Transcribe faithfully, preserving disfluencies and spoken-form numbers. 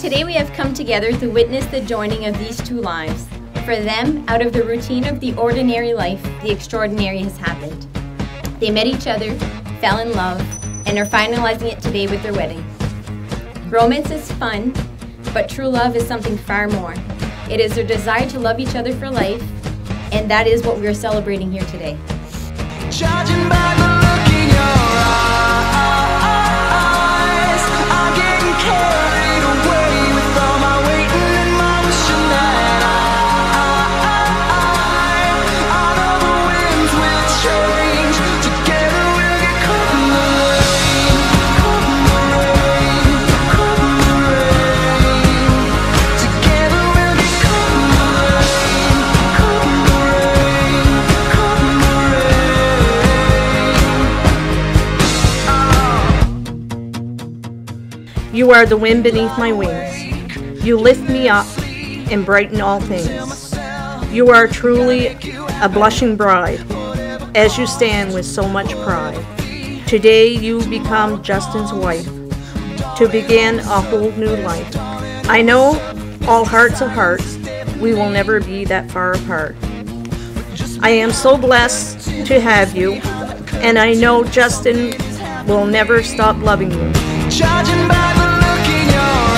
Today we have come together to witness the joining of these two lives. For them, out of the routine of the ordinary life, the extraordinary has happened. They met each other, fell in love, and are finalizing it today with their wedding. Romance is fun, but true love is something far more. It is their desire to love each other for life, and that is what we are celebrating here today. Judging by the look in your eyes, I'm getting carried away with all my waiting and my wishing that I, all of the winds will change. Together we'll get caught in the rain, caught in the rain, caught in the rain. Together we'll get caught in the rain, caught in the rain, caught in the rain. You are the wind beneath my wings. You lift me up and brighten all things. You are truly a blushing bride, as you stand with so much pride. Today you become Justin's wife, to begin a whole new life. I know, all hearts of hearts, we will never be that far apart. I am so blessed to have you, and I know Justin will never stop loving you. Judging by the look in your